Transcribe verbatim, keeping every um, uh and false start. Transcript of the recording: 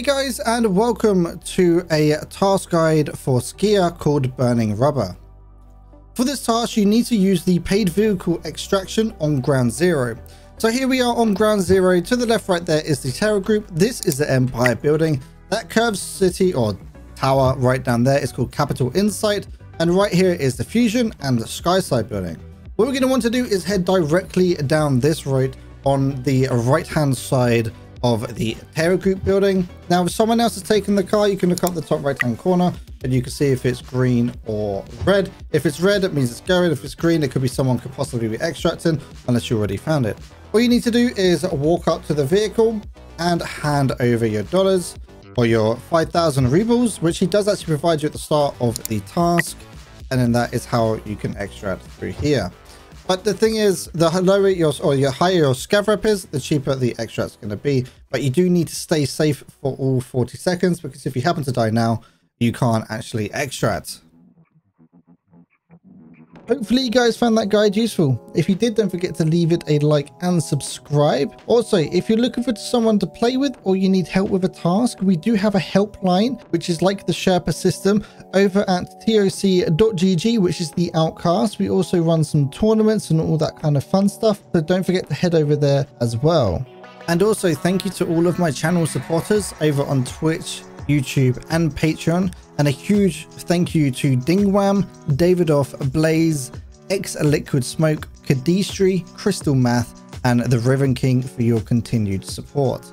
Hey guys, and welcome to a task guide for Skier called Burning Rubber. For this task, you need to use the paid vehicle extraction on Ground Zero. So here we are on Ground Zero. To the left right there is the Terra Group. This is the Empire Building. That curved city or tower right down there is called Capital Insight. And right here is the Fusion and the Skyside Building. What we're going to want to do is head directly down this road on the right-hand side of the Terra Group building. Now, if someone else has taken the car, you can look up the top right-hand corner and you can see if it's green or red. If it's red, it means it's going. If it's green, it could be someone could possibly be extracting, unless you already found it. All you need to do is walk up to the vehicle and hand over your dollars or your five thousand rubles, which he does actually provide you at the start of the task. And then that is how you can extract through here. But the thing is, the lower your or your higher your scav rep is, the cheaper the extract's going to be. But you do need to stay safe for all forty seconds, because if you happen to die now, you can't actually extract. Hopefully you guys found that guide useful. If you did, don't forget to leave it a like and subscribe. Also, if you're looking for someone to play with or you need help with a task, we do have a helpline, which is like the Sherpa system, over at toc dot G G, which is the Outcast. We also run some tournaments and all that kind of fun stuff, so don't forget to head over there as well. And also, thank you to all of my channel supporters over on Twitch, YouTube and Patreon, and a huge thank you to Dingwam, Davidoff, Blaze, X Liquid Smoke, Kadistri, Crystal Math and the Riven King for your continued support.